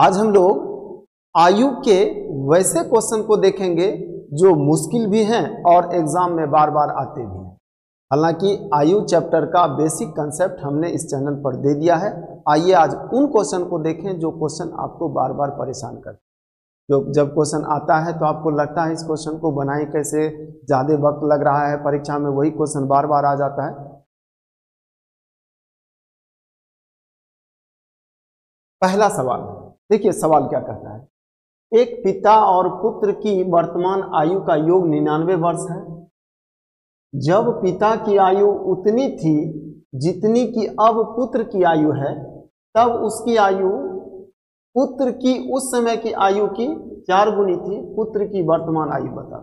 आज हम लोग आयु के वैसे क्वेश्चन को देखेंगे जो मुश्किल भी हैं और एग्जाम में बार बार आते भी हैं। हालांकि आयु चैप्टर का बेसिक कंसेप्ट हमने इस चैनल पर दे दिया है। आइए आज उन क्वेश्चन को देखें जो क्वेश्चन आपको बार बार परेशान करते हैं। जब क्वेश्चन आता है तो आपको लगता है इस क्वेश्चन को बनाए कैसे, ज़्यादा वक्त लग रहा है, परीक्षा में वही क्वेश्चन बार बार आ जाता है। पहला सवाल देखिए, सवाल क्या कहता है, एक पिता और पुत्र की वर्तमान आयु का योग 99 वर्ष है। जब पिता की आयु उतनी थी जितनी की अब पुत्र की आयु है, तब उसकी आयु पुत्र की उस समय की आयु की 4 गुनी थी। पुत्र की वर्तमान आयु बता।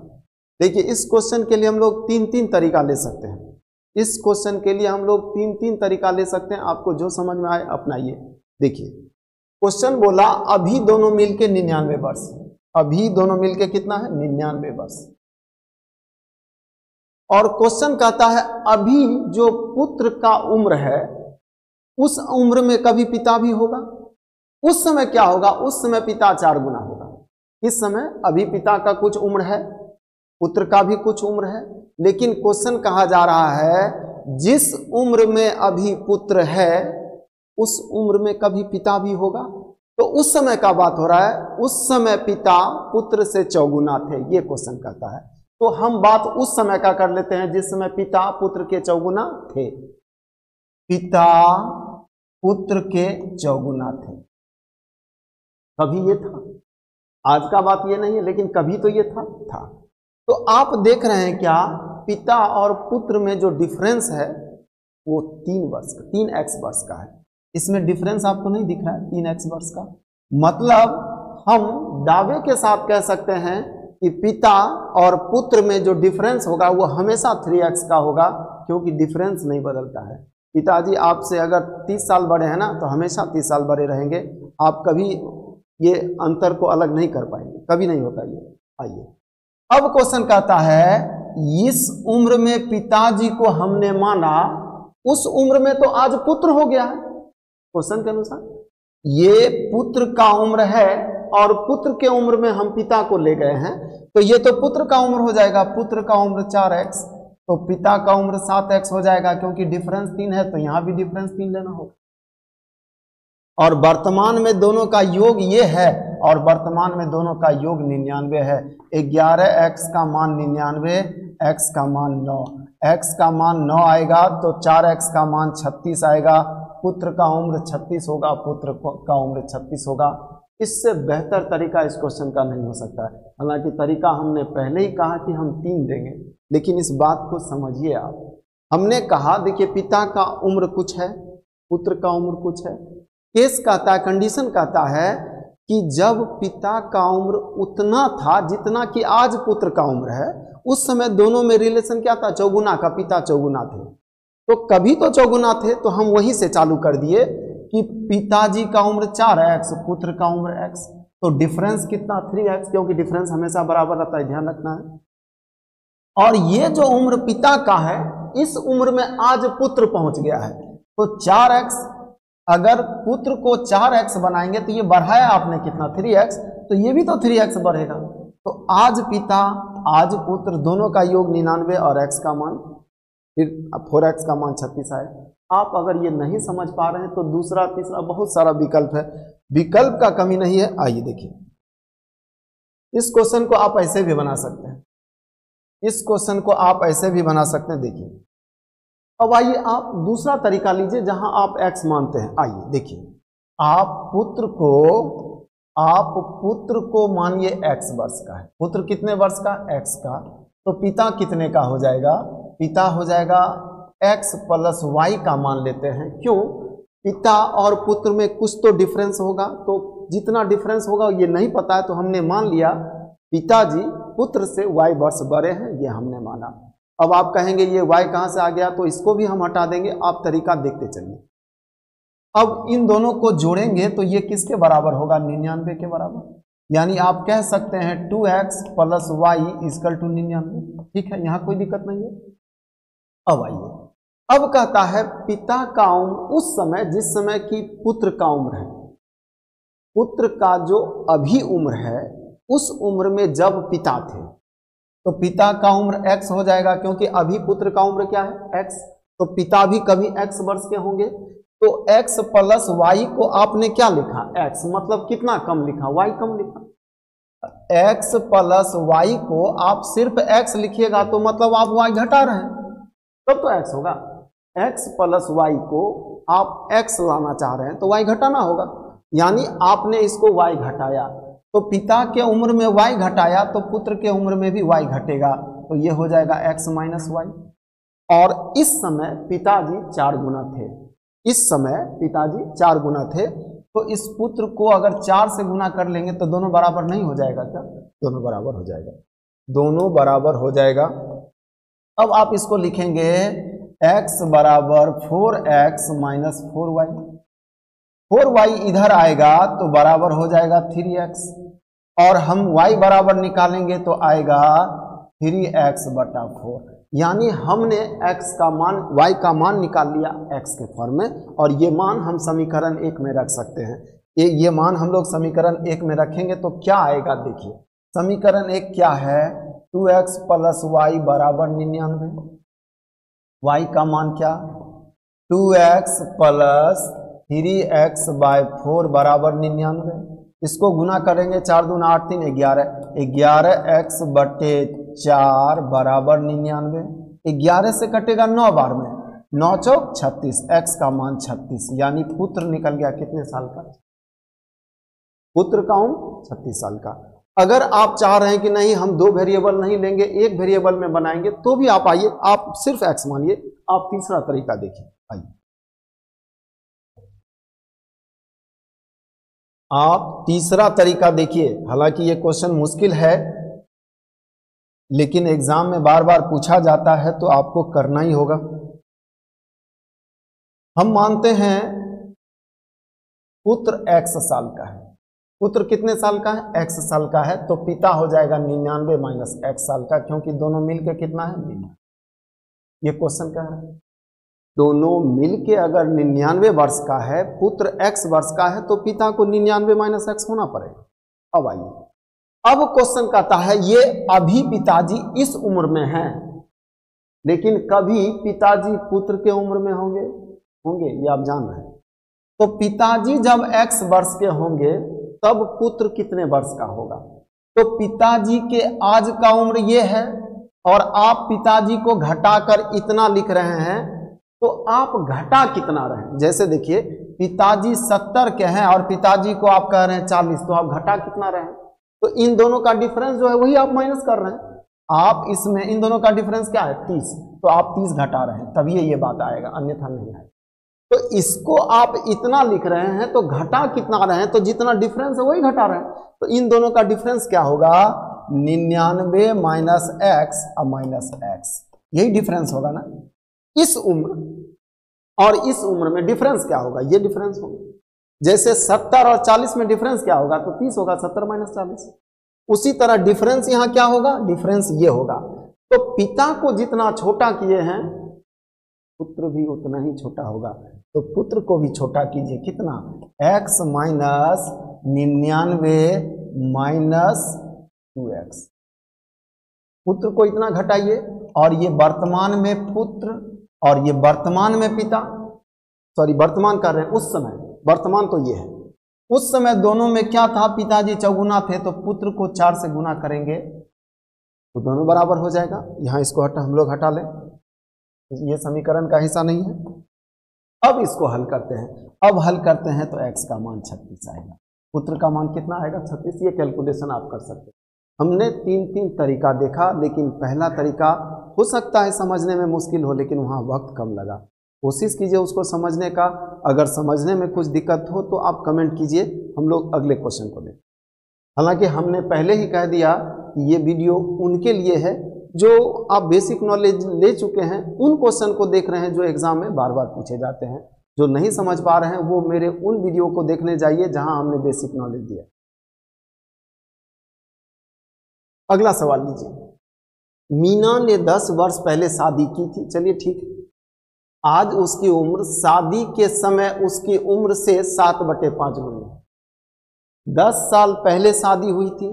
देखिए, इस क्वेश्चन के लिए हम लोग तीन तरीका ले सकते हैं। इस क्वेश्चन के लिए हम लोग तीन तरीका ले सकते हैं, आपको जो समझ में आए अपनाइए। देखिए, क्वेश्चन बोला अभी दोनों मिलके 99 वर्ष। अभी दोनों मिलके कितना है? 99 वर्ष। और क्वेश्चन कहता है अभी जो पुत्र का उम्र है उस उम्र में कभी पिता भी होगा। उस समय क्या होगा? उस समय पिता 4 गुना होगा। इस समय अभी पिता का कुछ उम्र है, पुत्र का भी कुछ उम्र है, लेकिन क्वेश्चन कहा जा रहा है जिस उम्र में अभी पुत्र है उस उम्र में कभी पिता भी होगा। तो उस समय का बात हो रहा है, उस समय पिता पुत्र से 4 गुना थे, ये क्वेश्चन कहता है। तो हम बात उस समय का कर लेते हैं जिस समय पिता पुत्र के 4 गुना थे। पिता पुत्र के 4 गुना थे, कभी ये था। आज का बात ये नहीं है, लेकिन कभी तो ये था। तो आप देख रहे हैं क्या, पिता और पुत्र में जो डिफरेंस है वो 3 वर्ष का, 3x वर्ष का है। इसमें डिफरेंस आपको नहीं दिख रहा है 3x वर्ष का। मतलब हम दावे के साथ कह सकते हैं कि पिता और पुत्र में जो डिफरेंस होगा वो हमेशा 3x का होगा, क्योंकि डिफरेंस नहीं बदलता है। पिताजी आपसे अगर 30 साल बड़े हैं ना, तो हमेशा 30 साल बड़े रहेंगे, आप कभी ये अंतर को अलग नहीं कर पाएंगे, कभी नहीं होता ये। आइए, अब क्वेश्चन कहता है इस उम्र में पिताजी को हमने माना, उस उम्र में तो आज पुत्र हो गया है। क्वेश्चन के अनुसार ये पुत्र का उम्र है और पुत्र के उम्र में हम पिता को ले गए हैं, तो ये तो पुत्र का उम्र हो जाएगा। पुत्र का उम्र 4x, तो पिता का उम्र 7x हो जाएगा, क्योंकि डिफरेंस 3 है, तो यहाँ भी डिफरेंस 3 लेना होगा। और वर्तमान में दोनों का योग ये है, और वर्तमान में दोनों का योग 99 है। 11x का मान 99, x का मान 9। x का मान 9 आएगा तो 4x का मान 36 आएगा। पुत्र का उम्र 36 होगा, पुत्र का उम्र 36 होगा। इससे बेहतर तरीका इस क्वेश्चन का नहीं हो सकता है। हालांकि तरीका हमने पहले ही कहा कि हम 3 देंगे, लेकिन इस बात को समझिए आप। हमने कहा देखिए, पिता का उम्र कुछ है, पुत्र का उम्र कुछ है। केस कहता है, कंडीशन कहता है कि जब पिता का उम्र उतना था जितना कि आज पुत्र का उम्र है, उस समय दोनों में रिलेशन क्या था? 4 गुना का। पिता 4 गुना थे, तो कभी तो 4 गुना थे, तो हम वहीं से चालू कर दिए कि पिताजी का उम्र 4x, पुत्र का उम्र x, तो डिफरेंस कितना? 3x, क्योंकि डिफरेंस हमेशा बराबर रहता है, ध्यान रखना है। और ये जो उम्र पिता का है इस उम्र में आज पुत्र पहुंच गया है, तो 4x। अगर पुत्र को 4x बनाएंगे तो ये बढ़ाया आपने कितना? 3x, तो ये भी तो 3x बढ़ेगा। तो आज पिता आज पुत्र दोनों का योग 99 और x का मान 4x का मान 36 आए। आप अगर ये नहीं समझ पा रहे हैं तो दूसरा तीसरा बहुत सारा विकल्प है, विकल्प का कमी नहीं है। आइए देखिए, इस क्वेश्चन को आप ऐसे भी बना सकते हैं, इस क्वेश्चन को आप ऐसे भी बना सकते हैं। देखिए, अब आइए आप दूसरा तरीका लीजिए जहां आप x मानते हैं। आइए देखिए, आप पुत्र को मानिए x वर्ष का है। पुत्र कितने वर्ष का? x का। तो पिता कितने का हो जाएगा? पिता हो जाएगा x + y का मान लेते हैं। क्यों? पिता और पुत्र में कुछ तो डिफरेंस होगा, तो जितना डिफरेंस होगा ये नहीं पता है, तो हमने मान लिया पिताजी पुत्र से y वर्ष बड़े हैं, ये हमने माना। अब आप कहेंगे ये y कहाँ से आ गया, तो इसको भी हम हटा देंगे। आप तरीका देखते चलिए। अब इन दोनों को जोड़ेंगे तो ये किसके बराबर होगा? 99 के बराबर। यानी आप कह सकते हैं 2x + y = 99। ठीक है, यहाँ कोई दिक्कत नहीं है। अब आइए, अब कहता है पिता का उम्र उस समय जिस समय की पुत्र का उम्र है। पुत्र का जो अभी उम्र है उस उम्र में जब पिता थे, तो पिता का उम्र x हो जाएगा, क्योंकि अभी पुत्र का उम्र क्या है x, तो पिता भी कभी x वर्ष के होंगे। तो x प्लस वाई को आपने क्या लिखा x, मतलब कितना कम लिखा, y कम लिखा। x प्लस वाई को आप सिर्फ x लिखिएगा तो मतलब आप y घटा रहे हैं, तब तो x होगा। x प्लस वाई को आप x लाना चाह रहे हैं तो y घटाना होगा, यानी आपने इसको y घटाया, तो पिता के उम्र में y घटाया तो पुत्र के उम्र में भी y घटेगा, तो ये हो जाएगा x माइनस वाई। और इस समय पिताजी 4 गुना थे, इस समय पिताजी 4 गुना थे, तो इस पुत्र को अगर 4 से गुना कर लेंगे तो दोनों बराबर नहीं हो जाएगा क्या, दोनों बराबर हो जाएगा, दोनों बराबर हो जाएगा। अब आप इसको लिखेंगे x बराबर 4x माइनस 4y, 4y इधर आएगा तो बराबर हो जाएगा 3x, और हम y बराबर निकालेंगे तो आएगा 3x बटा 4, यानी हमने x का मान, y का मान निकाल लिया x के फॉर्म में, और ये मान हम समीकरण 1 में रख सकते हैं। ये मान हम लोग समीकरण 1 में रखेंगे तो क्या आएगा, देखिए समीकरण 1 क्या है, 2x प्लस वाई बराबर 99, y का मान क्या 2x प्लस 3x बाय 4 बराबर 99, इसको गुना करेंगे 4 दूना 8 3 11, 11x बटे 4 बराबर 99, 11 से कटेगा 9 बार में, 9 चौक 36, x का मान 36, यानी पुत्र निकल गया कितने साल का, पुत्र का उम्र 36 साल का। अगर आप चाह रहे हैं कि नहीं हम 2 वेरिएबल नहीं लेंगे, 1 वेरिएबल में बनाएंगे, तो भी आप आइए, आप सिर्फ x मानिए, आप तीसरा तरीका देखिए, आइए आप तीसरा तरीका देखिए। हालांकि ये क्वेश्चन मुश्किल है, लेकिन एग्जाम में बार बार पूछा जाता है तो आपको करना ही होगा। हम मानते हैं पुत्र x साल का है, पुत्र कितने साल का है x साल का है, तो पिता हो जाएगा 99 माइनस x साल का, क्योंकि दोनों मिलके कितना है 99, ये क्वेश्चन क्या है, दोनों मिलके अगर 99 वर्ष का है, पुत्र x वर्ष का है, तो पिता को 99 माइनस x होना पड़ेगा। अब आइए, अब क्वेश्चन कहता है ये अभी पिताजी इस उम्र में हैं, लेकिन कभी पिताजी पुत्र के उम्र में होंगे, ये आप जान रहे हैं। तो पिताजी जब x वर्ष के होंगे तब पुत्र कितने वर्ष का होगा, तो पिताजी के आज का उम्र ये है और आप पिताजी को घटाकर इतना लिख रहे हैं, तो आप घटा कितना रहे, जैसे देखिए पिताजी 70 के हैं और पिताजी को आप कह रहे हैं 40, तो आप घटा कितना रहे, तो इन दोनों का डिफरेंस जो है वही आप माइनस कर रहे हैं, आप इसमें इन दोनों का डिफरेंस क्या है 30, तो आप 30 घटा रहे हैं, तभी ये बात आएगा, अन्यथा नहीं आएगा। तो इसको आप इतना लिख रहे हैं तो घटा कितना रहे हैं, तो जितना डिफरेंस है वही घटा रहे हैं, तो इन दोनों का डिफरेंस क्या होगा 99 माइनस एक्स और माइनस एक्स, यही डिफरेंस होगा ना। इस उम्र और इस उम्र में डिफरेंस क्या होगा, ये डिफरेंस होगा, जैसे 70 और 40 में डिफरेंस क्या होगा, तो 30 होगा 70 माइनस 40, उसी तरह डिफरेंस यहाँ क्या होगा, डिफरेंस ये होगा। तो पिता को जितना छोटा किए हैं पुत्र भी उतना ही छोटा होगा, तो पुत्र को भी छोटा कीजिए, कितना x माइनस 99 माइनस 2x, पुत्र को इतना घटाइए, और ये वर्तमान में पुत्र और ये वर्तमान में पिता, सॉरी वर्तमान कर रहे हैं, उस समय वर्तमान तो ये है, उस समय दोनों में क्या था, पिताजी 4 गुना थे, तो पुत्र को 4 से गुना करेंगे तो दोनों बराबर हो जाएगा। यहाँ इसको हम लोग हटा लें, ये समीकरण का हिस्सा नहीं है। अब इसको हल करते हैं, अब हल करते हैं तो x का मान 36 आएगा, पुत्र का मान कितना आएगा 36, ये कैलकुलेशन आप कर सकते हैं। हमने 3 तरीका देखा, लेकिन पहला तरीका हो सकता है समझने में मुश्किल हो, लेकिन वहाँ वक्त कम लगा, कोशिश कीजिए उसको समझने का। अगर समझने में कुछ दिक्कत हो तो आप कमेंट कीजिए, हम लोग अगले क्वेश्चन को दें। हालांकि हमने पहले ही कह दिया कि ये वीडियो उनके लिए है जो आप बेसिक नॉलेज ले चुके हैं, उन क्वेश्चन को देख रहे हैं जो एग्जाम में बार बार पूछे जाते हैं, जो नहीं समझ पा रहे हैं वो मेरे उन वीडियो को देखने जाइए जहाँ हमने बेसिक नॉलेज दिया। अगला सवाल लीजिए, मीना ने 10 वर्ष पहले शादी की थी, चलिए ठीक, आज उसकी उम्र शादी के समय उसकी उम्र से 7/5 गुनी है, 10 साल पहले शादी हुई थी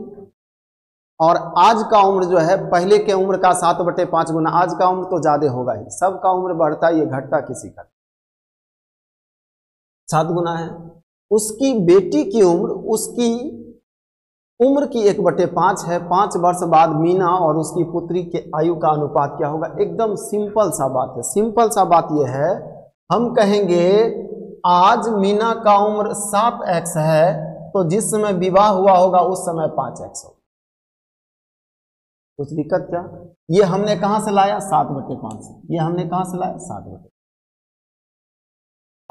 और आज का उम्र जो है पहले के उम्र का 7/5 गुना, आज का उम्र तो ज्यादा होगा ही, सबका उम्र बढ़ता ये घटता किसी का 7 गुना है। उसकी बेटी की उम्र उसकी उम्र की 1/5 है। 5 वर्ष बाद मीना और उसकी पुत्री के आयु का अनुपात क्या होगा? एकदम सिंपल सा बात है। सिंपल सा बात यह है, हम कहेंगे आज मीना का उम्र 7x है तो जिस समय विवाह हुआ होगा उस समय 5x होगा। कुछ दिक्कत क्या? ये हमने कहां से लाया? 7/5 से। ये हमने कहां से लाया? 7/5।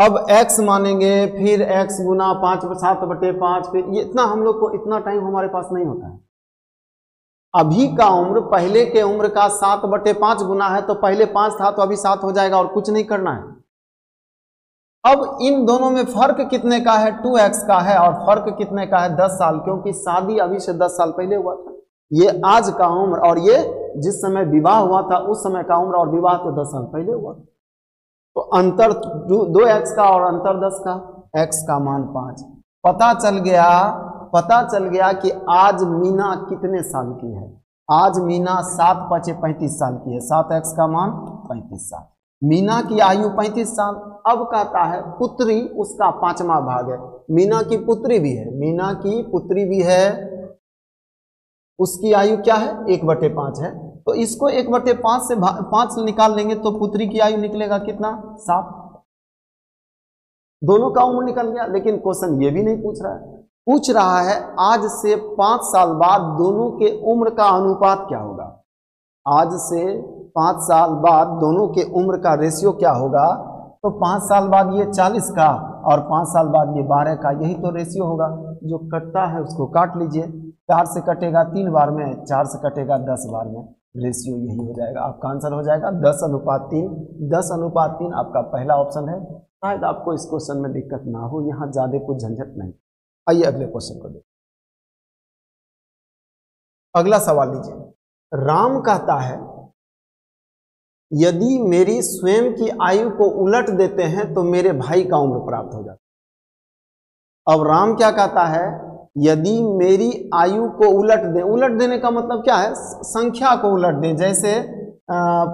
अब x मानेंगे, फिर x गुना 7/5, फिर ये इतना हम लोग को इतना टाइम हमारे पास नहीं होता है। अभी का उम्र पहले के उम्र का 7/5 गुना है तो पहले 5 था तो अभी 7 हो जाएगा और कुछ नहीं करना है। अब इन दोनों में फर्क कितने का है? 2x का है। और फर्क कितने का है? 10 साल, क्योंकि शादी अभी से 10 साल पहले हुआ था। ये आज का उम्र और ये जिस समय विवाह हुआ था उस समय का उम्र, और विवाह तो 10 साल पहले हुआ था। तो अंतर 2x का और अंतर 10 का, x का मान 5। पता चल गया कि आज मीना कितने साल की है? आज मीना 7/5 35 साल की है। 7x का मान 35 साल। मीना की आयु 35 साल। अब कहता है पुत्री उसका 5वां भाग है। मीना की पुत्री भी है, उसकी आयु क्या है? 1/5 है। तो इसको 1/5 से 5 निकाल लेंगे तो पुत्री की आयु निकलेगा कितना? 7। दोनों का उम्र निकल गया। लेकिन क्वेश्चन ये भी नहीं पूछ रहा है, पूछ रहा है आज से 5 साल बाद दोनों के उम्र का अनुपात क्या होगा? आज से 5 साल बाद दोनों के उम्र का रेशियो क्या होगा? तो 5 साल बाद ये 40 का और 5 साल बाद ये 12 का, यही तो रेशियो होगा। जो कटता है उसको काट लीजिए। 4 से कटेगा 3 बार में, 4 से कटेगा 10 बार में, रेशियो यही हो जाएगा। आपका आंसर हो जाएगा 10:3। 10:3 आपका पहला ऑप्शन है। शायद आपको इस क्वेश्चन में दिक्कत ना हो, यहाँ ज्यादा कुछ झंझट नहीं। आइए अगले क्वेश्चन को देखिए। अगला सवाल लीजिए। राम कहता है यदि मेरी स्वयं की आयु को उलट देते हैं तो मेरे भाई का उम्र प्राप्त हो जाता। अब राम क्या कहता है? यदि मेरी आयु को उलट दें। उलट देने का मतलब क्या है? संख्या को उलट दें। जैसे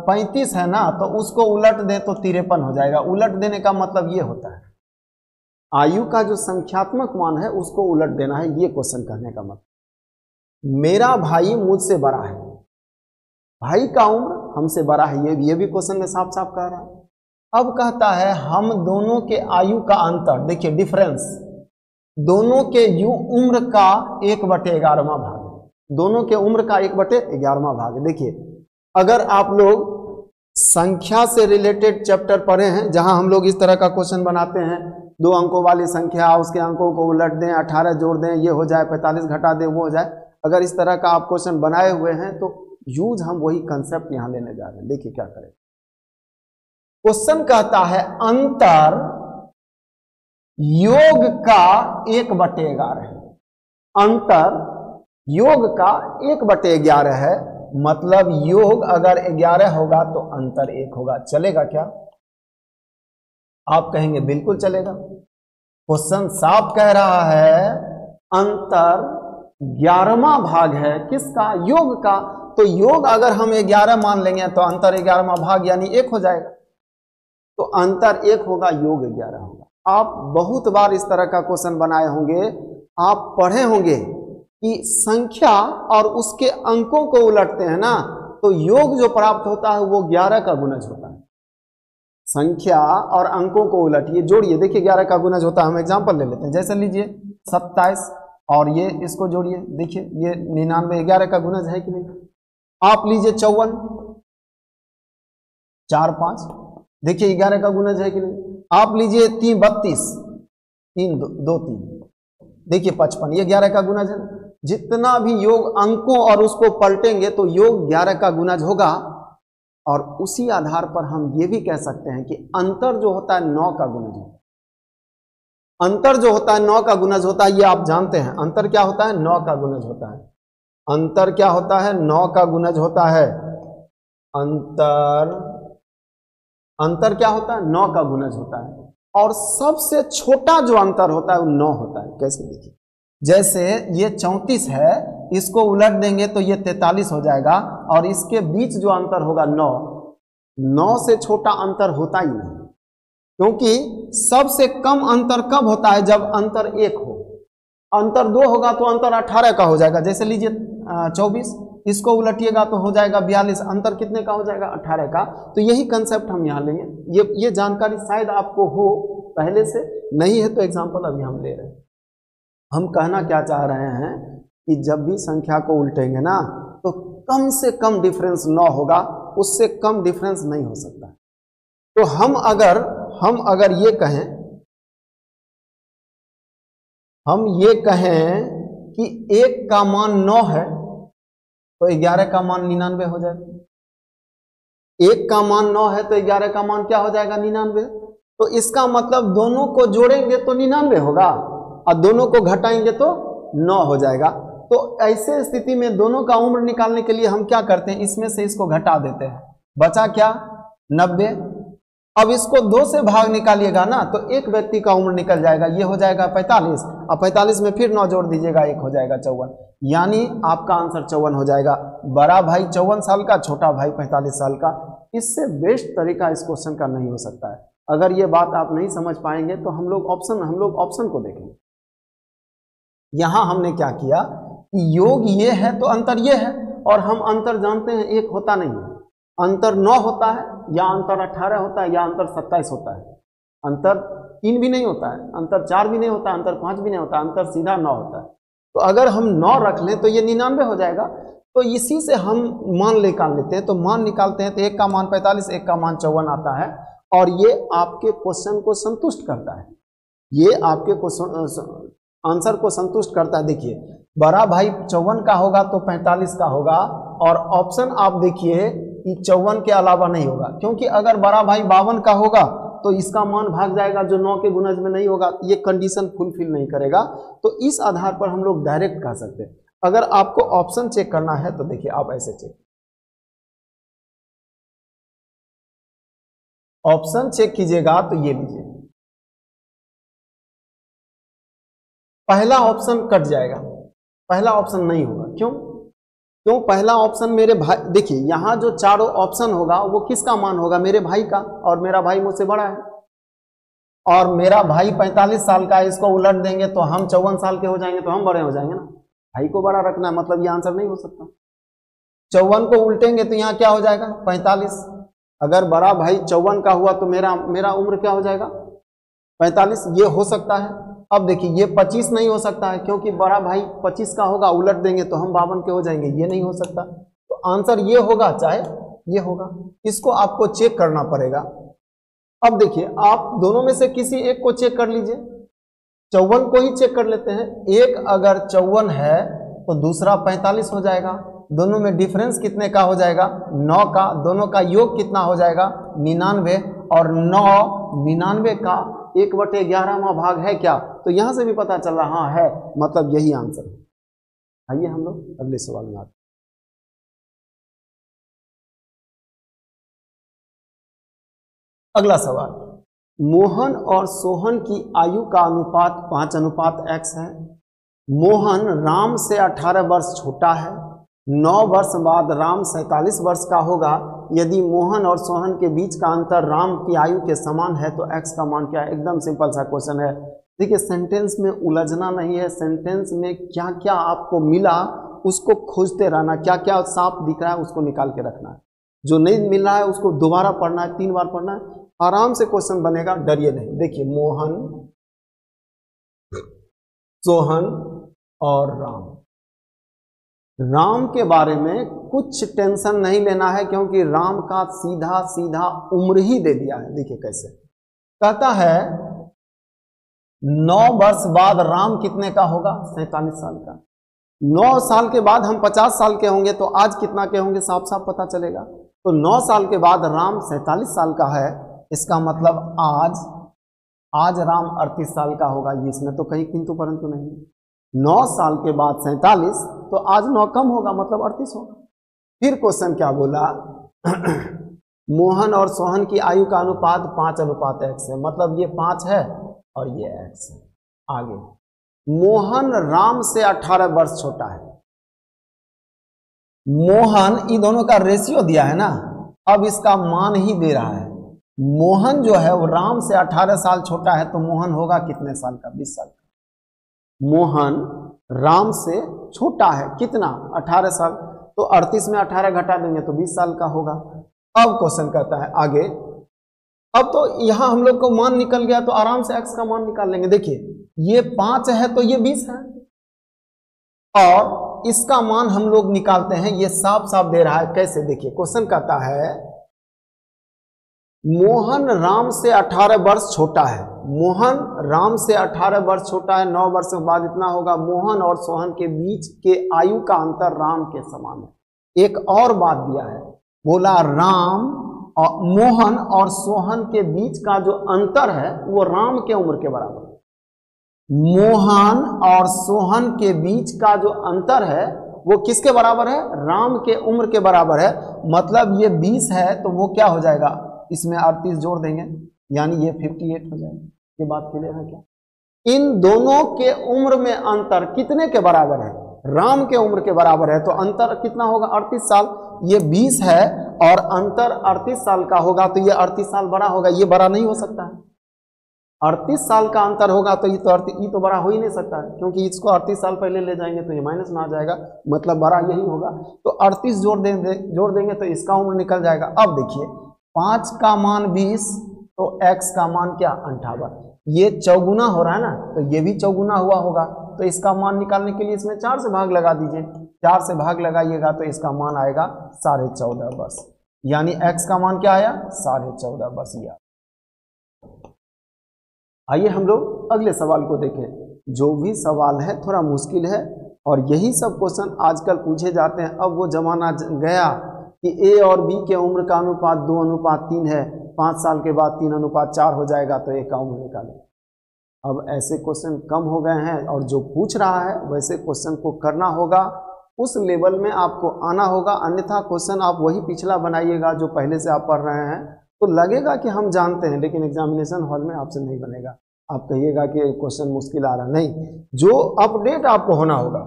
35 है ना, तो उसको उलट दें तो 53 हो जाएगा। उलट देने का मतलब ये होता है, आयु का जो संख्यात्मक मान है उसको उलट देना है। ये क्वेश्चन कहने का मतलब मेरा भाई मुझसे बड़ा है, भाई का उम्र हमसे बड़ा है। ये भी क्वेश्चन में साफ साफ कह रहा है। अब कहता है हम दोनों के आयु का अंतर, देखिए डिफरेंस, दोनों के उम्र का 1/11वां भाग, दोनों के उम्र का 1/11वां भाग। देखिए, अगर आप लोग संख्या से रिलेटेड चैप्टर पढ़े हैं जहां हम लोग इस तरह का क्वेश्चन बनाते हैं, 2 अंकों वाली संख्या, उसके अंकों को उलट दें, 18 जोड़ दें, ये हो जाए 45, घटा दें, वो हो जाए। अगर इस तरह का आप क्वेश्चन बनाए हुए हैं तो यूज हम वही कंसेप्ट यहां लेने जा रहे हैं। देखिए क्या करें। क्वेश्चन कहता है अंतर योग का 1/11 है। अंतर योग का 1/11 है, मतलब योग अगर 11 होगा तो अंतर 1 होगा। चलेगा क्या? आप कहेंगे बिल्कुल चलेगा। क्वेश्चन साफ कह रहा है अंतर 11वां भाग है। किसका? योग का। तो योग अगर हम 11 मान लेंगे तो अंतर 11वां भाग यानी 1 हो जाएगा। तो अंतर 1 होगा, योग 11 होगा। आप बहुत बार इस तरह का क्वेश्चन बनाए होंगे, आप पढ़े होंगे कि संख्या और उसके अंकों को उलटते हैं ना, तो योग जो प्राप्त होता है वो 11 का गुणज होता है। संख्या और अंकों को उलटिए, जोड़िए। देखिए 11 का गुणज होता है, हम एग्जांपल ले लेते हैं। जैसे लीजिए 27 और ये, इसको जोड़िए। देखिए ये 99, 11 का गुणज है कि नहीं। आप लीजिए 54, 4 5, देखिए 11 का गुणज है कि नहीं। आप लीजिए 3 32, 3 2 3, देखिए 55, ये 11 का गुणज है। जितना भी योग अंकों और उसको पलटेंगे तो योग 11 का गुणज होगा। और उसी आधार पर हम ये भी कह सकते हैं कि अंतर जो होता है 9 का गुणज होता है। अंतर जो होता है 9 का गुणज होता है, ये आप जानते हैं। अंतर क्या होता है? 9 का गुणज होता है। अंतर क्या होता है? 9 का गुणज होता है। अंतर क्या होता है? 9 का गुणज होता है। और सबसे छोटा जो अंतर होता है वो 9 होता है। कैसे? देखिए जैसे ये 34 है, इसको उलट देंगे तो ये 43 हो जाएगा और इसके बीच जो अंतर होगा 9 से छोटा अंतर होता ही नहीं, क्योंकि सबसे कम अंतर कब होता है जब अंतर 1 हो। अंतर 2 होगा तो अंतर 18 का हो जाएगा। जैसे लीजिए 24, इसको उलटिएगा तो हो जाएगा 42, अंतर कितने का हो जाएगा 18 का। तो यही कंसेप्ट हम यहाँ लेंगे। ये जानकारी शायद आपको हो पहले से, नहीं है तो एग्जाम्पल अभी हम ले रहे हैं। हम कहना क्या चाह रहे हैं कि जब भी संख्या को उल्टेंगे ना तो कम से कम डिफरेंस 9 होगा, उससे कम डिफरेंस नहीं हो सकता। तो हम अगर ये कहें कि 1 का मान 9 है तो 11 का मान 99 हो जाएगा। 1 का मान 9 है तो 11 का मान क्या हो जाएगा 99। तो इसका मतलब दोनों को जोड़ेंगे तो 99 होगा और दोनों को घटाएंगे तो 9 हो जाएगा। तो ऐसे स्थिति में दोनों का उम्र निकालने के लिए हम क्या करते हैं, इसमें से इसको घटा देते हैं, बचा क्या 90। अब इसको 2 से भाग निकालिएगा ना तो एक व्यक्ति का उम्र निकल जाएगा, ये हो जाएगा 45 और 45 में फिर 9 जोड़ दीजिएगा, 1 हो जाएगा 54। यानी आपका आंसर 54 हो जाएगा। बड़ा भाई 54 साल का, छोटा भाई 45 साल का। इससे बेस्ट तरीका इस क्वेश्चन का नहीं हो सकता है। अगर ये बात आप नहीं समझ पाएंगे तो हम लोग ऑप्शन को देखेंगे। यहाँ हमने क्या किया, योग ये है तो अंतर ये है, और हम अंतर जानते हैं 1 होता नहीं है, अंतर 9 होता है या अंतर 18 होता है या अंतर 27 होता है। अंतर 3 भी नहीं होता है, अंतर 4 भी नहीं होता है, अंतर 5 भी नहीं होता, अंतर सीधा 9 होता है। तो अगर हम 9 रख लें तो ये 99 हो जाएगा। तो इसी से हम मान निकाल लेते हैं। तो मान निकालते हैं तो 1 का मान 45, 1 का मान 54 आता है और ये आपके क्वेश्चन को संतुष्ट करता है, ये आपके क्वेश्चन आंसर को संतुष्ट करता है। देखिए बड़ा भाई 54 का होगा तो 45 का होगा और ऑप्शन आप देखिए कि 54 के अलावा नहीं होगा, क्योंकि अगर बड़ा भाई 52 का होगा तो इसका मान भाग जाएगा जो 9 के गुणज में नहीं होगा, ये कंडीशन फुलफिल नहीं करेगा। तो इस आधार पर हम लोग डायरेक्ट कह सकते हैं। अगर आपको ऑप्शन चेक करना है तो देखिए आप ऐसे चेक, ऑप्शन चेक कीजिएगा तो ये लीजिए पहला ऑप्शन कट जाएगा, पहला ऑप्शन नहीं होगा। क्यों? पहला ऑप्शन मेरे भाई, देखिए यहाँ जो चारों ऑप्शन होगा वो किसका मान होगा, मेरे भाई का, और मेरा भाई मुझसे बड़ा है और मेरा भाई 45 साल का है, इसको उलट देंगे तो हम 54 साल के हो जाएंगे, तो हम बड़े हो जाएंगे ना। भाई को बड़ा रखना है, मतलब ये आंसर नहीं हो सकता। 54 को उल्टेंगे तो यहाँ क्या हो जाएगा 45। अगर बड़ा भाई 54 का हुआ तो मेरा उम्र क्या हो जाएगा 45, ये हो सकता है। अब देखिए ये 25 नहीं हो सकता है क्योंकि बड़ा भाई 25 का होगा, उलट देंगे तो हम 52 के हो जाएंगे, ये नहीं हो सकता। तो आंसर ये होगा चाहे ये होगा, इसको आपको चेक करना पड़ेगा। अब देखिए आप दोनों में से किसी एक को चेक कर लीजिए, 54 को ही चेक कर लेते हैं। एक अगर 54 है तो दूसरा 45 हो जाएगा, दोनों में डिफरेंस कितने का हो जाएगा 9 का, दोनों का योग कितना हो जाएगा 99 और 9 99 का 1/11वां भाग है क्या, तो यहां से भी पता चल रहा है, मतलब यही आंसर है। आइए हम लोग अगले सवाल में आते हैं। अगला सवाल, मोहन और सोहन की आयु का अनुपात 5:X है। मोहन राम से 18 वर्ष छोटा है। 9 वर्ष बाद राम 47 वर्ष का होगा। यदि मोहन और सोहन के बीच का अंतर राम की आयु के समान है तो x का मान क्या है। एकदम सिंपल सा क्वेश्चन है। देखिए सेंटेंस में उलझना नहीं है, सेंटेंस में क्या क्या आपको मिला उसको खोजते रहना, क्या क्या साफ दिख रहा है उसको निकाल के रखना है, जो नहीं मिल रहा है उसको दोबारा पढ़ना है, 3 बार पढ़ना है, आराम से क्वेश्चन बनेगा, डरिए नहीं। देखिए मोहन, सोहन और राम के बारे में कुछ टेंशन नहीं लेना है क्योंकि राम का सीधा सीधा उम्र ही दे दिया है। देखिए कैसे कहता है 9 वर्ष बाद राम कितने का होगा 47 साल का। 9 साल के बाद हम 50 साल के होंगे तो आज कितना के होंगे साफ साफ पता चलेगा। तो 9 साल के बाद राम 47 साल का है, इसका मतलब आज राम 38 साल का होगा। इसमें तो कहीं किंतु परंतु नहीं है। 9 साल के बाद 47 तो आज 9 कम होगा, मतलब 38 होगा। फिर क्वेश्चन क्या बोला मोहन और सोहन की आयु का अनुपात 5:X है, मतलब ये 5 है और ये x है। आगे मोहन राम से 18 वर्ष छोटा है। मोहन इन दोनों का रेशियो दिया है ना, अब इसका मान ही दे रहा है। मोहन जो है वो राम से 18 साल छोटा है, तो मोहन होगा कितने साल का, 20 साल का। मोहन राम से छोटा है कितना, 18 साल, तो 38 में 18 घटा देंगे तो 20 साल का होगा। अब क्वेश्चन कहता है आगे, अब तो यहां हम लोग को मान निकल गया तो आराम से एक्स का मान निकाल लेंगे। देखिए ये 5 है तो ये 20 है, और इसका मान हम लोग निकालते हैं, ये साफ साफ दे रहा है। कैसे, देखिए क्वेश्चन कहता है मोहन राम से 18 वर्ष छोटा है। मोहन राम से 18 वर्ष छोटा है, 9 वर्ष के बाद इतना होगा। मोहन और सोहन के बीच के आयु का अंतर राम के समान है। एक और बात दिया है, बोला राम और मोहन और सोहन के बीच का जो अंतर है वो राम के उम्र के बराबर है। मोहन और सोहन के बीच का जो अंतर है वो किसके बराबर है, राम के उम्र के बराबर है। मतलब ये 20 है तो वो क्या हो जाएगा, इसमें 38 जोड़ देंगे यानी ये 58 हो जाएगा। ये बात क्लियर है क्या। इन दोनों के उम्र में अंतर कितने के बराबर है, राम के उम्र के बराबर है, तो अंतर कितना होगा, 38 साल। ये 20 है और अंतर 38 साल का होगा, तो ये 38 साल बड़ा होगा। ये बड़ा नहीं हो सकता है, 38 साल का अंतर होगा तो ये तो बड़ा हो ही नहीं सकता है, क्योंकि इसको 38 साल पहले ले जाएंगे तो ये माइनस में आ जाएगा, मतलब बड़ा यही होगा। तो 38 जोड़ देंगे तो इसका उम्र निकल जाएगा। अब देखिए 5 का मान 20 तो x का मान क्या, 58। ये चौगुना हो रहा है ना, तो ये भी चौगुना हुआ होगा, तो इसका मान निकालने के लिए इसमें 4 से भाग लगा दीजिए। 4 से भाग लगाइएगा तो इसका मान आएगा 14.5 वर्ष, यानी x का मान क्या आया, 14.5 वर्ष। या आइए हम लोग अगले सवाल को देखें। जो भी सवाल है थोड़ा मुश्किल है, और यही सब क्वेश्चन आजकल पूछे जाते हैं। अब वो जमाना गया कि ए और बी के उम्र का अनुपात 2:3 है, 5 साल के बाद 3:4 हो जाएगा, तो ए का उम्र निकालें। अब ऐसे क्वेश्चन कम हो गए हैं, और जो पूछ रहा है वैसे क्वेश्चन को करना होगा, उस लेवल में आपको आना होगा, अन्यथा क्वेश्चन आप वही पिछला बनाइएगा जो पहले से आप पढ़ रहे हैं, तो लगेगा कि हम जानते हैं, लेकिन एग्जामिनेशन हॉल में आपसे नहीं बनेगा। आप कहिएगा कि क्वेश्चन मुश्किल आ रहा, नहीं, जो अपडेट आपको होना होगा,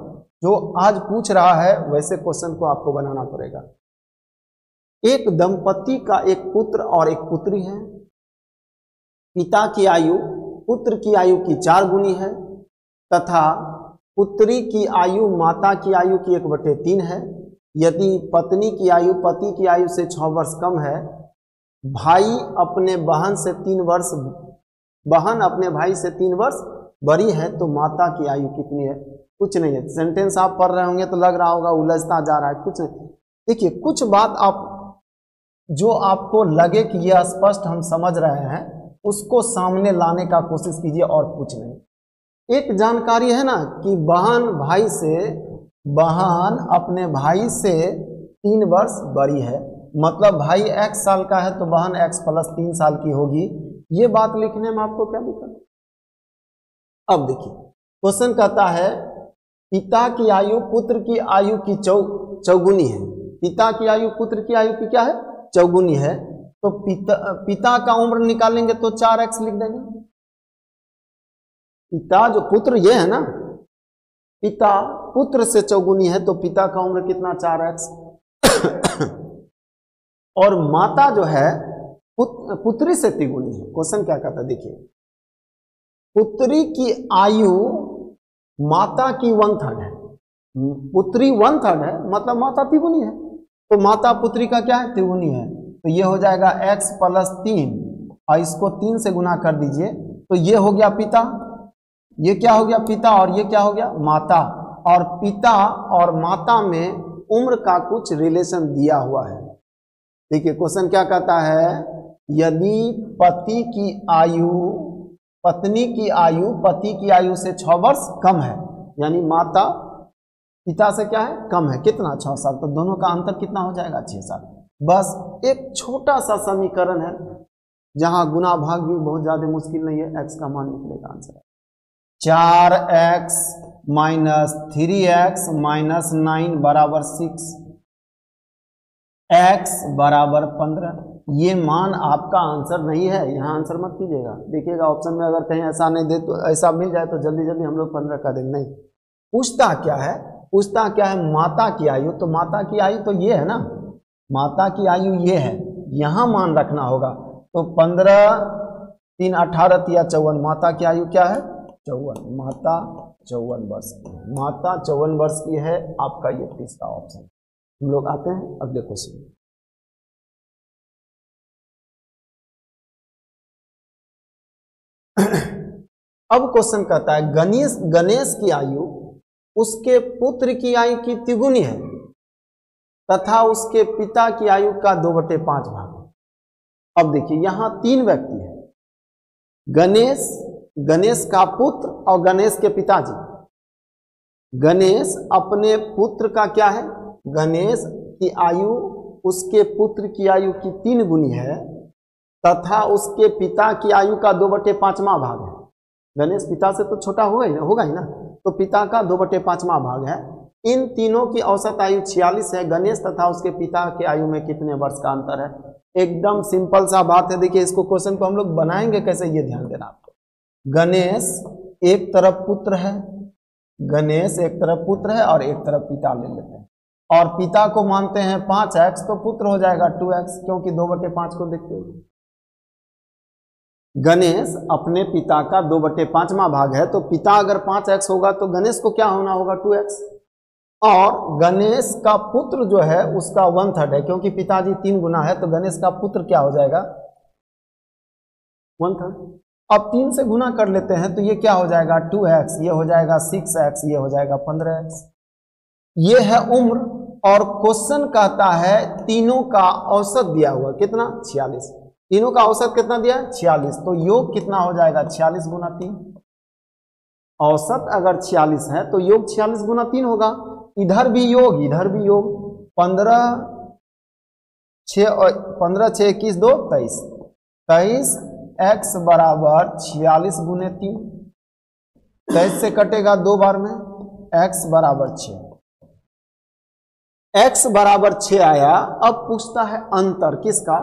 जो आज पूछ रहा है वैसे क्वेश्चन को आपको बनाना पड़ेगा। एक दंपति का एक पुत्र और एक पुत्री है। पिता की आयु पुत्र की आयु की 4 गुनी है, तथा पुत्री की आयु माता की आयु की 1/3 है। यदि पत्नी की आयु पति की आयु से 6 वर्ष कम है। भाई अपने बहन से 3 वर्ष, बहन अपने भाई से 3 वर्ष बड़ी है, तो माता की आयु कितनी है। कुछ नहीं है, सेंटेंस आप पढ़ रहे होंगे तो लग रहा होगा उलझता जा रहा है, कुछ नहीं। देखिए कुछ बात आप जो आपको लगे कि यह स्पष्ट हम समझ रहे हैं, उसको सामने लाने का कोशिश कीजिए, और कुछ नहीं। एक जानकारी है ना कि बहन अपने भाई से 3 वर्ष बड़ी है, मतलब भाई x साल का है तो बहन x + 3 साल की होगी। ये बात लिखने में आपको क्या दिक्कत। अब देखिए क्वेश्चन कहता है पिता की आयु पुत्र की आयु की चौगुनी है। पिता की आयु पुत्र की आयु की क्या है, 4 गुनी है, तो पिता का उम्र निकालेंगे तो 4x लिख देंगे। पिता जो पुत्र ये है ना, पिता पुत्र से 4 गुनी है, तो पिता का उम्र कितना, 4x। और माता जो है पुत्री से 3 गुनी है। क्वेश्चन क्या कहता है, देखिए पुत्री की आयु माता की 1/3 है, पुत्री 1/3 है, मतलब माता 3 गुनी है, तो माता पुत्री का क्या है, 3 गुनी है, तो ये हो जाएगा x + 3, और इसको 3 से गुना कर दीजिए, तो ये हो गया पिता, ये क्या हो गया पिता, और ये क्या हो गया माता। और पिता और माता में उम्र का कुछ रिलेशन दिया हुआ है। देखिए क्वेश्चन क्या कहता है, यदि पत्नी की आयु पति की आयु से 6 वर्ष कम है, यानी माता पिता से क्या है, कम है, कितना, 6 साल, तो दोनों का अंतर कितना हो जाएगा, 6 साल। बस एक छोटा सा समीकरण है, जहां गुना भाग भी बहुत ज्यादा मुश्किल नहीं है। x का मान निकलेगा, आंसर 4x - 3x - 9 = 6, x = 15। ये मान आपका आंसर नहीं है, यहाँ आंसर मत कीजिएगा। देखिएगा ऑप्शन में अगर कहीं ऐसा नहीं दे तो ऐसा मिल जाए तो जल्दी जल्दी हम लोग 15 का देंगे। नहीं, पूछता क्या है? पूछता क्या है? माता की आयु। तो माता की आयु तो ये है ना, माता की आयु ये है, यहाँ मान रखना होगा। तो 15 × 3 = 18 या 54। माता की आयु क्या है? 54। माता 54 वर्ष की, माता 54 वर्ष की है। आपका ये तीसरा ऑप्शन। हम लोग आते हैं अगले क्वेश्चन। अब क्वेश्चन कहता है गणेश की आयु उसके पुत्र की आयु की तिगुनी है तथा उसके पिता की आयु का 2/5 भाग है। अब देखिए यहां 3 व्यक्ति है, गणेश, गणेश का पुत्र और गणेश के पिताजी। गणेश अपने पुत्र का क्या है? गणेश की आयु उसके पुत्र की आयु की 3 गुनी है तथा उसके पिता की आयु का 2/5 भाग है। गणेश पिता से तो छोटा होगा ही ना, तो पिता का 2/5 भाग है। इन तीनों की औसत आयु 46 है। गणेश तथा उसके पिता के आयु में कितने वर्ष का अंतर है? एकदम सिंपल सा बात है। देखिए इसको, क्वेश्चन को हम लोग बनाएंगे कैसे, ये ध्यान देना आपको। गणेश एक तरफ पुत्र है, गणेश एक तरफ पुत्र है और एक तरफ पिता ले लेते हैं, और पिता को मानते हैं 5x, तो पुत्र हो जाएगा 2x, क्योंकि 2/5 को देखते हुए। गणेश अपने पिता का 2/5वां भाग है, तो पिता अगर 5x होगा तो गणेश को क्या होना होगा? 2x। और गणेश का पुत्र जो है उसका 1/3 है, क्योंकि पिताजी 3 गुना है, तो गणेश का पुत्र क्या हो जाएगा? 1/3। अब 3 से गुना कर लेते हैं तो ये क्या हो जाएगा? 2x, ये हो जाएगा 6x, ये हो जाएगा 15x। ये है उम्र, और क्वेश्चन कहता है तीनों का औसत दिया हुआ कितना? 46। तीनों का औसत कितना दिया है? 46। तो योग कितना हो जाएगा? 46 × 3। औसत अगर 46 है तो योग 46 × 3 होगा। इधर भी योग, इधर भी योग। 15 × 6 = 21, 2 = 23। 23x = 46 × 3। 23 से कटेगा 2 बार में, x = 6। x = 6 आया। अब पूछता है अंतर किसका?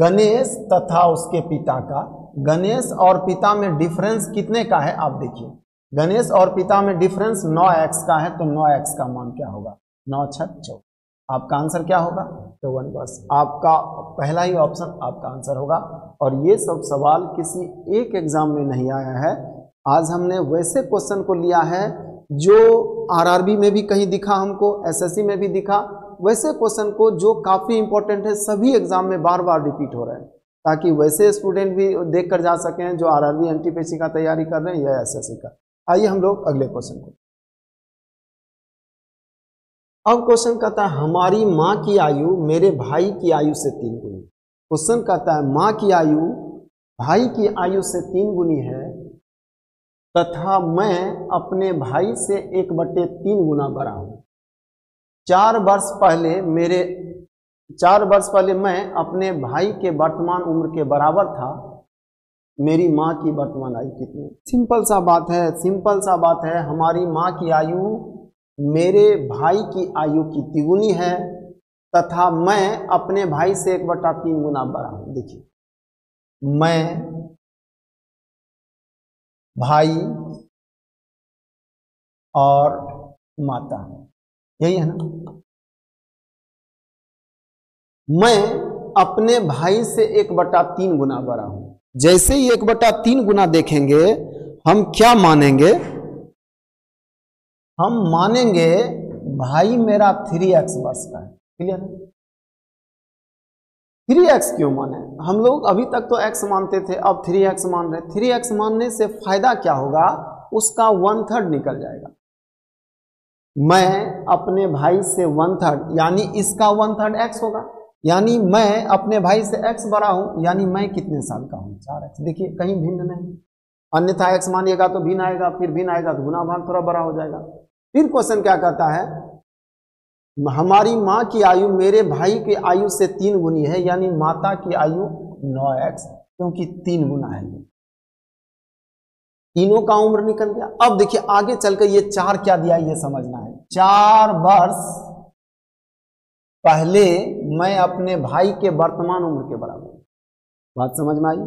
गणेश तथा उसके पिता का। गणेश और पिता में डिफरेंस कितने का है? आप देखिए, गणेश और पिता में डिफरेंस 9x का है, तो 9x का मान क्या होगा? 9×6 = 24। आपका आंसर क्या होगा? 54। आपका पहला ही ऑप्शन आपका आंसर होगा। और ये सब सवाल किसी एक एग्जाम में नहीं आया है, आज हमने वैसे क्वेश्चन को लिया है जो आरआरबी में भी कहीं दिखा हमको, एसएससी में भी दिखा। वैसे क्वेश्चन को जो काफ़ी इंपॉर्टेंट है सभी एग्जाम में बार बार रिपीट हो रहा है, ताकि वैसे स्टूडेंट भी देख कर जा सकें जो आरआरबी एनटीपीसी का तैयारी कर रहे हैं या एसएससी का। आइए हम लोग अगले क्वेश्चन को। अब क्वेश्चन कहता है हमारी माँ की आयु मेरे भाई की आयु से 3 गुनी। क्वेश्चन कहता है माँ की आयु भाई की आयु से 3 गुनी है तथा मैं अपने भाई से 1/3 गुना बड़ा हूँ। 4 वर्ष पहले मैं अपने भाई के वर्तमान उम्र के बराबर था। मेरी माँ की वर्तमान आयु कितनी? सिंपल सा बात है, सिंपल सा बात है। हमारी माँ की आयु मेरे भाई की आयु की 3 गुनी है तथा मैं अपने भाई से 1/3 गुना बड़ा हूँ। देखिए, मैं भाई और माता, यही है ना। मैं अपने भाई से 1/3 गुना बड़ा हूं। जैसे ही 1/3 गुना देखेंगे हम क्या मानेंगे? हम मानेंगे भाई मेरा 3x वर्ष का है। क्लियर है? 3x क्यों माने? हम लोग अभी तक तो x मानते थे, अब 3x मान रहे। 3x मानने से फायदा क्या होगा? उसका 1/3 निकल जाएगा। मैं अपने भाई से 1/3, यानी इसका 1/3 x होगा। यानी मैं अपने भाई से x बड़ा हूं, यानी मैं कितने साल का हूं? 4x। देखिए कहीं भिन्न नहीं, अन्यथा x मानिएगा तो भिन्न आएगा, फिर भिन्न आएगा तो गुना भाग थोड़ा बड़ा हो जाएगा। फिर क्वेश्चन क्या कहता है? हमारी माँ की आयु मेरे भाई की आयु से 3 गुनी है, यानी माता की आयु 9x, क्योंकि 3 गुना है। तीनों का उम्र निकल गया। अब देखिए आगे चलकर ये 4 क्या दिया, ये समझना है। 4 वर्ष पहले मैं अपने भाई के वर्तमान उम्र के बराबर हूँ। बात समझ में आई?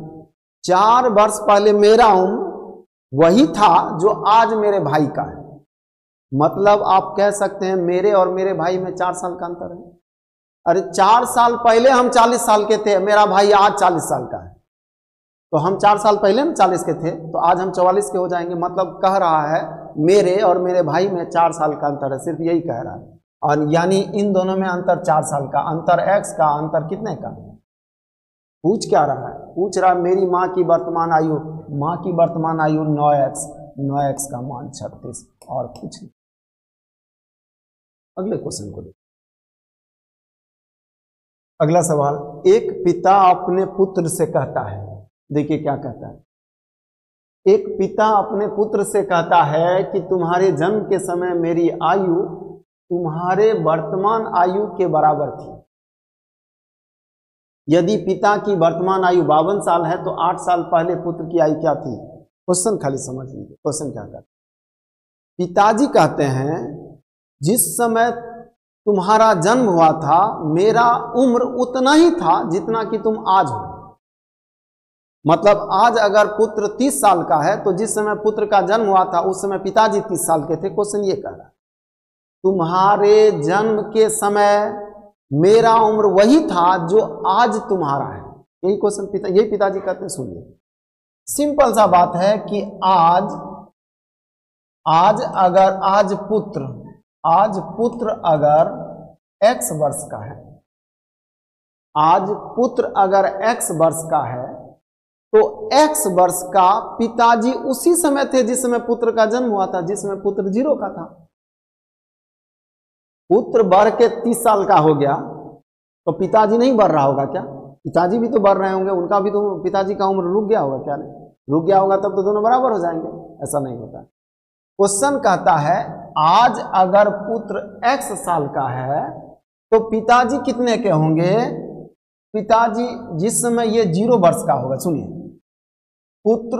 4 वर्ष पहले मेरा उम्र वही था जो आज मेरे भाई का है। मतलब आप कह सकते हैं मेरे और मेरे भाई में 4 साल का अंतर है। अरे 4 साल पहले हम 40 साल के थे, मेरा भाई आज 40 साल का है। तो हम 4 साल पहले हम 40 के थे, तो आज हम 44 के हो जाएंगे। मतलब कह रहा है मेरे और मेरे भाई में 4 साल का अंतर है, सिर्फ यही कह रहा है। और यानी इन दोनों में अंतर 4 साल का, अंतर एक्स का, अंतर कितने का? पूछ क्या रहा है? पूछ रहा है मेरी माँ की वर्तमान आयु, माँ की वर्तमान आयु 9x, 9x का मान 36 और कुछ नहीं। अगले क्वेश्चन को देखो। अगला सवाल, एक पिता अपने पुत्र से कहता है, देखिए क्या कहता है। एक पिता अपने पुत्र से कहता है कि तुम्हारे जन्म के समय मेरी आयु तुम्हारे वर्तमान आयु के बराबर थी। यदि पिता की वर्तमान आयु 52 साल है तो 8 साल पहले पुत्र की आयु क्या थी? क्वेश्चन खाली समझ लीजिए। क्वेश्चन क्या कहता है? पिताजी कहते हैं जिस समय तुम्हारा जन्म हुआ था मेरा उम्र उतना ही था जितना कि तुम आज हो। मतलब आज अगर पुत्र 30 साल का है तो जिस समय पुत्र का जन्म हुआ था उस समय पिताजी 30 साल के थे। क्वेश्चन ये कह रहा है तुम्हारे जन्म के समय मेरा उम्र वही था जो आज तुम्हारा है। यही क्वेश्चन यही पिताजी कहते हैं। सुनिए, सिंपल सा बात है कि आज पुत्र अगर x वर्ष का है, आज पुत्र अगर x वर्ष का है तो x वर्ष का पिताजी उसी समय थे जिस समय पुत्र का जन्म हुआ था, जिसमें पुत्र 0 का था। पुत्र बढ़ के 30 साल का हो गया तो पिताजी नहीं बढ़ रहा होगा क्या? पिताजी भी तो बढ़ रहे होंगे, उनका भी तो पिताजी का उम्र रुक गया होगा क्या? नहीं रुक गया होगा, तब तो दोनों बराबर हो जाएंगे। ऐसा नहीं होता। क्वेश्चन कहता है आज अगर पुत्र x साल का है तो पिताजी कितने के होंगे? पिताजी जिस समय ये 0 वर्ष का होगा, सुनिए, पुत्र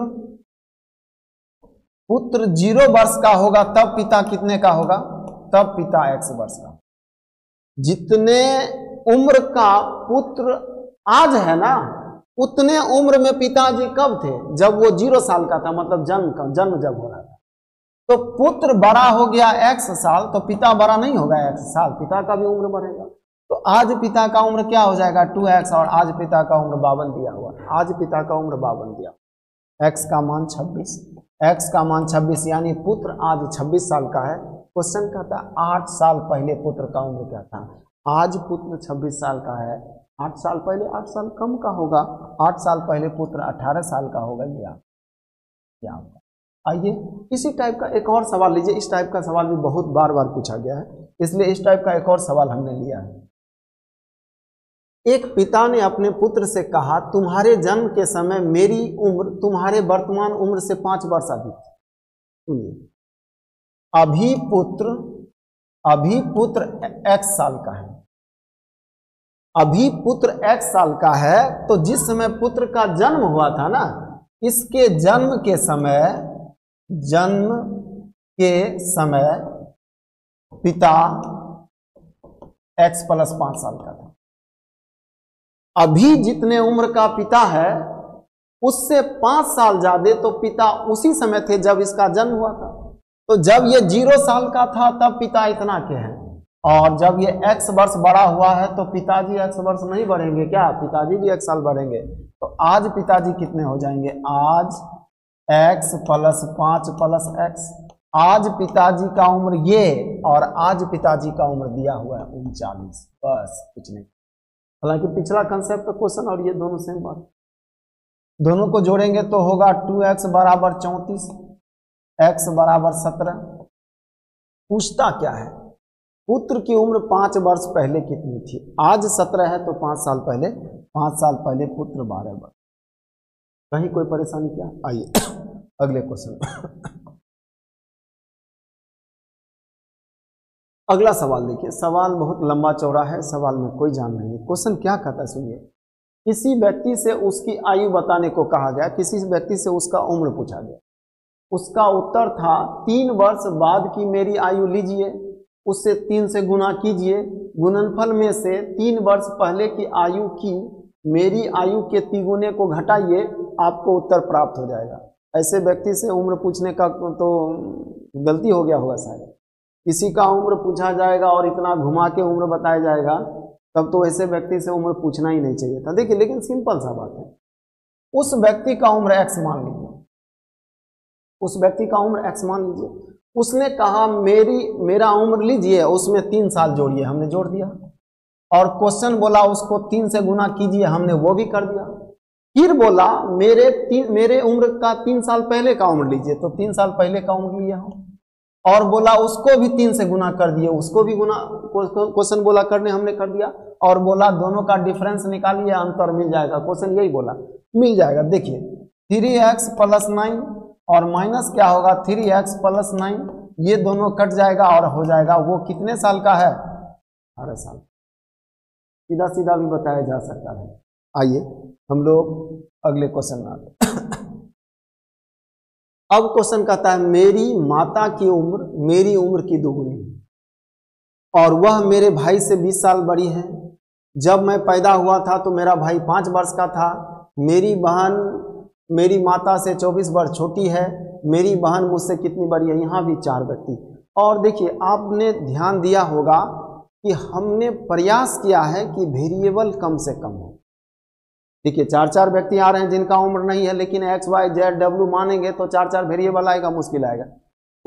0 वर्ष का होगा तब पिता कितने का होगा? तब पिता x वर्ष का। जितने उम्र का पुत्र आज है ना, उतने उम्र में पिताजी कब थे? जब वो 0 साल का था, मतलब जन्म जब हो रहा था। तो पुत्र बड़ा हो गया x साल तो पिता बड़ा नहीं होगा x साल, पिता का भी उम्र बढ़ेगा। तो आज पिता का उम्र क्या हो जाएगा? 2x। और आज पिता का उम्र 52 दिया हुआ, आज पिता का उम्र 52 दिया। x का मान 26, x का मान 26, यानी पुत्र आज 26 साल का है। क्वेश्चन कहता है 8 साल पहले पुत्र का उम्र क्या था? आज पुत्र 26 साल का है, 8 साल पहले 8 साल कम का होगा, 8 साल पहले पुत्र 18 साल का होगा। ये आपका। आइए इसी टाइप का एक और सवाल लीजिए। इस टाइप का सवाल भी बहुत बार बार पूछा गया है, इसलिए इस टाइप का एक और सवाल हमने लिया है। एक पिता ने अपने पुत्र से कहा तुम्हारे जन्म के समय मेरी उम्र तुम्हारे वर्तमान उम्र से 5 वर्ष अधिक थी। अभी पुत्र x साल का है, अभी पुत्र x साल का है तो जिस समय पुत्र का जन्म हुआ था ना, इसके जन्म के समय पिता x प्लस 5 साल का था। अभी जितने उम्र का पिता है उससे 5 साल ज्यादा तो पिता उसी समय थे जब इसका जन्म हुआ था। तो जब ये 0 साल का था तब पिता इतना के हैं, और जब ये x वर्ष बड़ा हुआ है तो पिताजी x वर्ष नहीं बढ़ेंगे क्या? पिताजी भी 1 साल बढ़ेंगे। तो आज पिताजी कितने हो जाएंगे? आज x प्लस 5 प्लस x। आज पिताजी का उम्र ये और आज पिताजी का उम्र दिया हुआ है 39। बस, कुछ नहीं। हालांकि पिछला कंसेप्ट का क्वेश्चन और ये दोनों सेम बात, दोनों को जोड़ेंगे तो होगा 2x बराबर 34, x बराबर 17। पूछता क्या है? पुत्र की उम्र 5 वर्ष पहले कितनी थी? आज 17 है तो 5 साल पहले, 5 साल पहले पुत्र 12 वर्ष। कहीं कोई परेशानी क्या? आइए अगले क्वेश्चन। अगला सवाल देखिए। सवाल बहुत लंबा चौड़ा है, सवाल में कोई जान नहीं है। क्वेश्चन क्या कहता है? सुनिए, किसी व्यक्ति से उसकी आयु बताने को कहा गया, किसी व्यक्ति से उसका उम्र पूछा गया। उसका उत्तर था 3 वर्ष बाद की मेरी आयु लीजिए। उससे 3 से गुना कीजिए। गुणनफल में से 3 वर्ष पहले की आयु की मेरी आयु के तिगुने को घटाइए, आपको उत्तर प्राप्त हो जाएगा। ऐसे व्यक्ति से उम्र पूछने का तो गलती हो गया होगा शायद। किसी का उम्र पूछा जाएगा और इतना घुमा के उम्र बताया जाएगा, तब तो ऐसे व्यक्ति से उम्र पूछना ही नहीं चाहिए था। देखिए, लेकिन सिंपल सा बात है, उस व्यक्ति का उम्र एक्स मान लीजिए, उस व्यक्ति का उम्र एक्स मान लीजिए। उसने कहा मेरा उम्र लीजिए, उसमें 3 साल जोड़िए, हमने जोड़ दिया। और क्वेश्चन बोला उसको 3 से गुना कीजिए, हमने वो भी कर दिया। फिर बोला मेरे उम्र का 3 साल पहले का उम्र लीजिए, तो 3 साल पहले का उम्र लिया हम। और बोला उसको भी 3 से गुना कर दिए, उसको भी गुना, क्वेश्चन बोला करने, हमने कर दिया। और बोला दोनों का डिफरेंस निकालिए, अंतर मिल जाएगा, क्वेश्चन यही बोला, मिल जाएगा। देखिए 3x + 9 और माइनस क्या होगा 3x + 9, ये दोनों कट जाएगा और हो जाएगा वो कितने साल का है, 18 साल। सीधा सीधा भी बताया जा सकता है। आइए हम लोग अगले क्वेश्चन में आते हैं। अब क्वेश्चन कहता है मेरी माता की उम्र मेरी उम्र की दोगुनी है और वह मेरे भाई से 20 साल बड़ी है। जब मैं पैदा हुआ था तो मेरा भाई 5 वर्ष का था। मेरी बहन मेरी माता से 24 वर्ष छोटी है। मेरी बहन मुझसे कितनी बड़ी है, यहाँ भी 4 व्यक्ति। और देखिए, आपने ध्यान दिया होगा कि हमने प्रयास किया है कि वेरिएबल कम से कम हो। देखिए 4-4 व्यक्ति आ रहे हैं जिनका उम्र नहीं है, लेकिन x y z w मानेंगे तो 4-4 वेरिएबल आएगा, मुश्किल आएगा।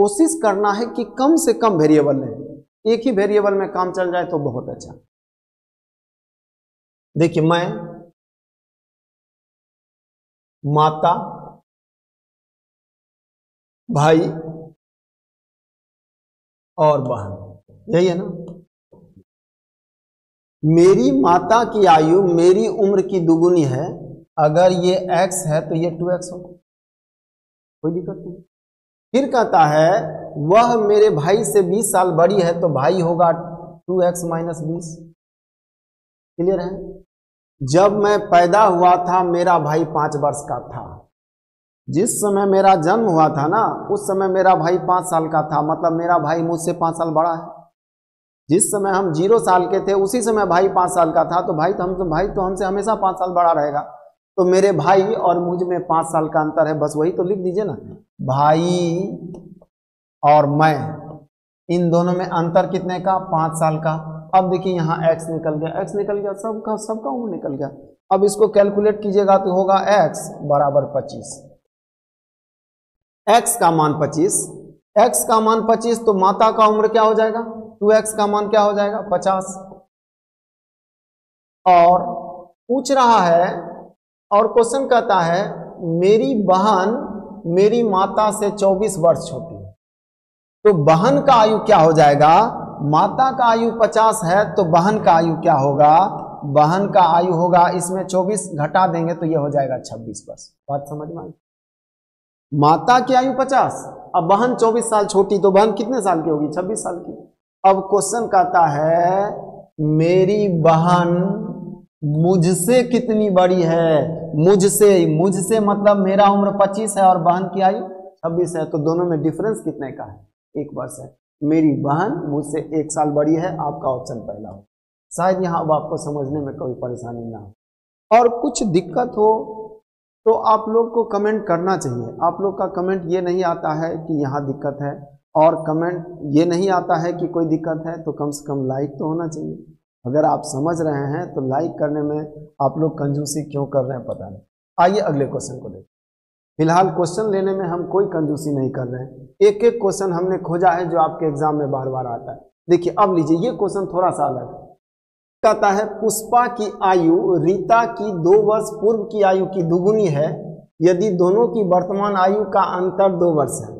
कोशिश करना है कि कम से कम वेरिएबल लें, एक ही वेरिएबल में काम चल जाए तो बहुत अच्छा। देखिए, मैं माता भाई और बहन, यही है ना। मेरी माता की आयु मेरी उम्र की दुगुनी है, अगर ये x है तो ये 2x होगा, कोई दिक्कत नहीं। फिर कहता है वह मेरे भाई से 20 साल बड़ी है तो भाई होगा 2x - 20। क्लियर है। जब मैं पैदा हुआ था मेरा भाई 5 वर्ष का था। जिस समय मेरा जन्म हुआ था ना, उस समय मेरा भाई 5 साल का था, मतलब मेरा भाई मुझसे 5 साल बड़ा है। जिस समय हम 0 साल के थे उसी समय भाई 5 साल का था, तो भाई तो हमसे हमेशा 5 साल बड़ा रहेगा। तो मेरे भाई और मुझ में 5 साल का अंतर है, बस वही तो लिख दीजिए ना। भाई और मैं, इन दोनों में अंतर कितने का, 5 साल का। अब देखिए यहाँ x निकल गया, x निकल गया, सबका उम्र निकल गया। अब इसको कैलकुलेट कीजिएगा तो होगा x = 25, x का मान 25, x का मान 25, तो माता का उम्र क्या हो जाएगा, 2x का मान क्या हो जाएगा, 50। और पूछ रहा है, और क्वेश्चन कहता है मेरी बहन मेरी माता से 24 वर्ष छोटी है, तो बहन का आयु क्या हो जाएगा, माता का आयु 50 है तो बहन का आयु क्या होगा, बहन का आयु होगा, इसमें 24 घटा देंगे तो यह हो जाएगा 26 वर्ष। बात समझ में आई। माता की आयु 50, अब बहन 24 साल छोटी, तो बहन कितने साल की होगी, 26 साल की। अब क्वेश्चन कहता है मेरी बहन मुझसे कितनी बड़ी है, मुझसे मतलब मेरा उम्र 25 है और बहन की आयु 26 है, तो दोनों में डिफरेंस कितने का है, 1 वर्ष है। मेरी बहन मुझसे 1 साल बड़ी है, आपका ऑप्शन पहला हो। शायद यहाँ अब आपको समझने में कोई परेशानी ना हो, और कुछ दिक्कत हो तो आप लोग को कमेंट करना चाहिए। आप लोग का कमेंट ये नहीं आता है कि यहाँ दिक्कत है, और कमेंट ये नहीं आता है कि कोई दिक्कत है, तो कम से कम लाइक तो होना चाहिए। अगर आप समझ रहे हैं तो लाइक करने में आप लोग कंजूसी क्यों कर रहे हैं पता नहीं। आइए अगले क्वेश्चन को देखिए। फिलहाल क्वेश्चन लेने में हम कोई कंजूसी नहीं कर रहे हैं, एक एक क्वेश्चन हमने खोजा है जो आपके एग्जाम में बार बार आता है। देखिए अब लीजिए, ये क्वेश्चन थोड़ा सा अलग है। कहता है पुष्पा की आयु रीता की 2 वर्ष पूर्व की आयु की दुगुनी है, यदि दोनों की वर्तमान आयु का अंतर 2 वर्ष है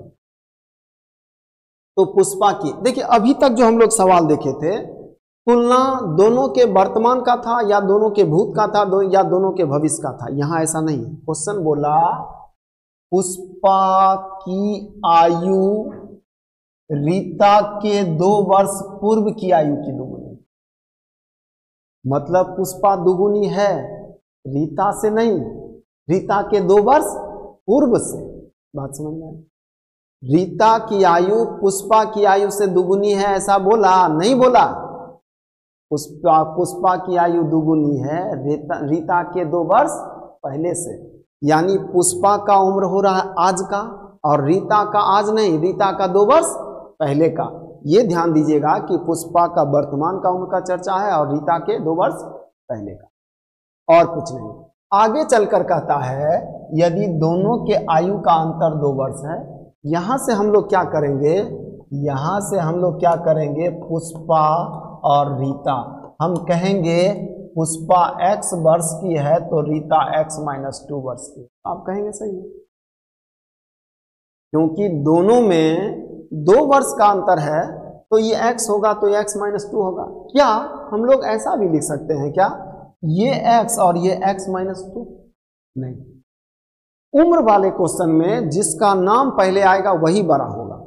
तो पुष्पा की। देखिए अभी तक जो हम लोग सवाल देखे थे, तुलना दोनों के वर्तमान का था या दोनों के भूत का था या दोनों के भविष्य का था। यहाँ ऐसा नहीं है। क्वेश्चन बोला पुष्पा की आयु रीता के 2 वर्ष पूर्व की आयु की दुगुनी, मतलब पुष्पा दुगुनी है रीता से नहीं, रीता के 2 वर्ष पूर्व से। बात समझ में आई। रीता की आयु पुष्पा की आयु से दुगुनी है, ऐसा बोला? नहीं बोला। पुष्पा की आयु दुगुनी है रीता के 2 वर्ष पहले से, यानी पुष्पा का उम्र हो रहा है आज का, और रीता का आज नहीं, रीता का 2 वर्ष पहले का। ये ध्यान दीजिएगा कि पुष्पा का वर्तमान का उम्र का चर्चा है और रीता के 2 वर्ष पहले का, और कुछ नहीं। आगे चलकर कहता है यदि दोनों के आयु का अंतर 2 वर्ष है, यहाँ से हम लोग क्या करेंगे, यहाँ से हम लोग क्या करेंगे, पुष्पा और रीता हम कहेंगे पुष्पा x वर्ष की है तो रीता x-2 वर्ष की, आप कहेंगे सही है, क्योंकि दोनों में 2 वर्ष का अंतर है तो ये x होगा तो x-2 होगा। क्या हम लोग ऐसा भी लिख सकते हैं क्या, ये x और ये x-2? नहीं, उम्र वाले क्वेश्चन में जिसका नाम पहले आएगा वही बड़ा होगा।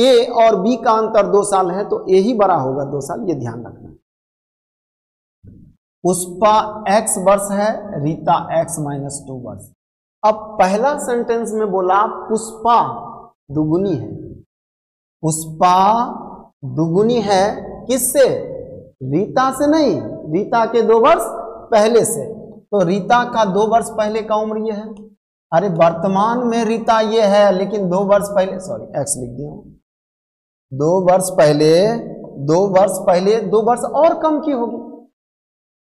a और b का अंतर 2 साल है तो a ही बड़ा होगा 2 साल, ये ध्यान रखना। पुष्पा x वर्ष है, रीता x-2 वर्ष। अब पहला सेंटेंस में बोला पुष्पा दुगुनी है, पुष्पा दुगुनी है किससे, रीता से नहीं, रीता के 2 वर्ष पहले से, तो रीता का 2 वर्ष पहले का उम्र ये है। अरे वर्तमान में रीता ये है लेकिन 2 वर्ष पहले, सॉरी एक्स लिख दिया, 2 वर्ष पहले, 2 वर्ष पहले 2 वर्ष और कम की होगी।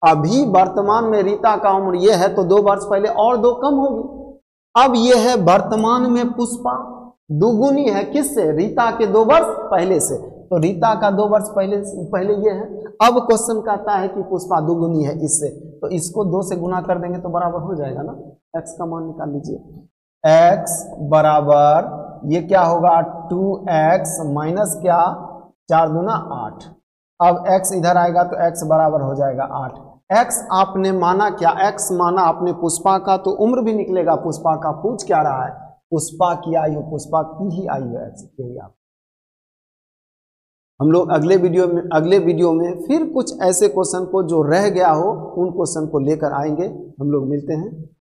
अभी वर्तमान में रीता का उम्र ये है तो 2 वर्ष पहले और 2 कम होगी। अब ये है वर्तमान में पुष्पा दुगुनी है किससे, रीता के 2 वर्ष पहले से, तो रीता का 2 वर्ष पहले ये है। अब क्वेश्चन कहता है कि पुष्पा दुगुनी है इससे, तो इसको 2 से गुना कर देंगे तो बराबर हो जाएगा ना, x का मान निकाल लीजिए, x बराबर ये क्या होगा 2x माइनस क्या 4 दूना 8। अब x इधर आएगा तो x बराबर हो जाएगा 8। x आपने माना क्या, x माना आपने पुष्पा का, तो उम्र भी निकलेगा पुष्पा का। पूछ क्या रहा है, पुष्पा की आयु, पुष्पा की ही आयु है, यही आप। हम लोग अगले वीडियो में फिर कुछ ऐसे क्वेश्चन को जो रह गया हो उन क्वेश्चन को लेकर आएंगे। हम लोग मिलते हैं।